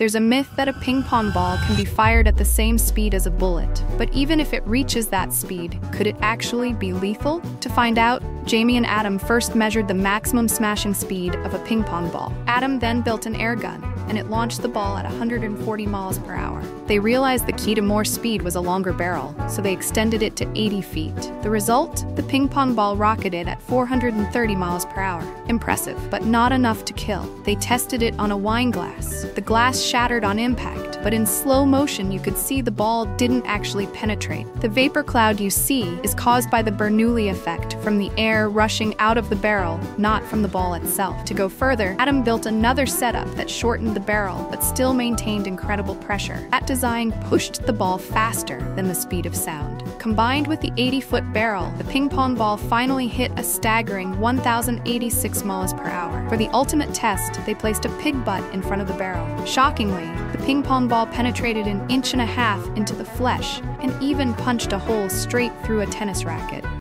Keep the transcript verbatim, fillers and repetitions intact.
There's a myth that a ping pong ball can be fired at the same speed as a bullet, but even if it reaches that speed, could it actually be lethal? To find out, Jamie and Adam first measured the maximum smashing speed of a ping pong ball. Adam then built an air gun, and it launched the ball at one hundred forty miles per hour. They realized the key to more speed was a longer barrel, so they extended it to eighty feet. The result? The ping pong ball rocketed at four hundred thirty miles per hour. Impressive, but not enough to kill. They tested it on a wine glass. The glass shattered on impact, but in slow motion you could see the ball didn't actually penetrate. The vapor cloud you see is caused by the Bernoulli effect from the air rushing out of the barrel, not from the ball itself. To go further, Adam built another setup that shortened the barrel but still maintained incredible pressure. That design pushed the ball faster than the speed of sound. Combined with the eighty-foot barrel, the ping pong ball finally hit a staggering one thousand eighty-six miles per hour. For the ultimate test, they placed a pig butt in front of the barrel. Shockingly, the ping pong ball penetrated an inch and a half into the flesh and even punched a hole straight through a tennis racket.